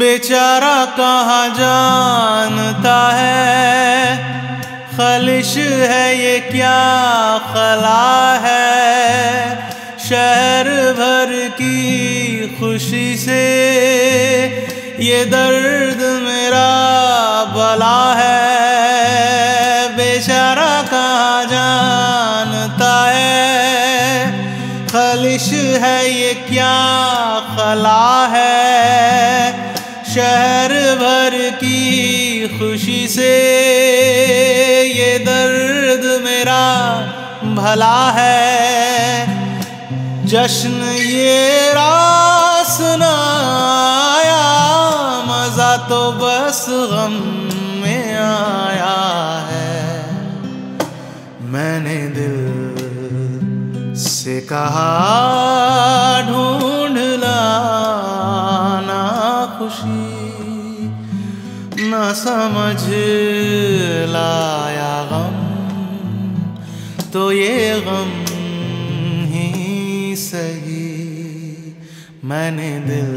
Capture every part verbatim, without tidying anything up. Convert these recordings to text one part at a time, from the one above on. बेचारा कहाँ जानता है, खलिश है ये क्या खला है। शहर भर की खुशी से ये दर्द मेरा बला है। बेचारा कहाँ जानता है, खलिश है ये क्या खला है। शहर भर की खुशी से ये दर्द मेरा भला है। जश्न ये रास ना आया, मज़ा तो बस गम में आया है। मैंने दिल से कहा ढूंढ लाना खुशी, ना समझ लाया गम, तो ये गम ही सही। मैंने दिल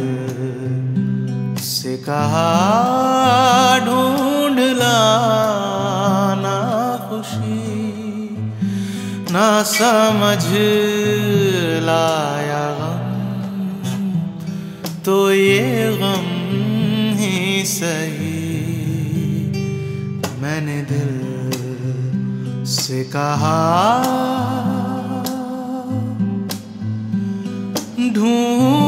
से कहा ढूंढ लाना खुशी, ना समझ लाया गम, तो ये गम ही सही। मैंने दिल से कहा ढूंढ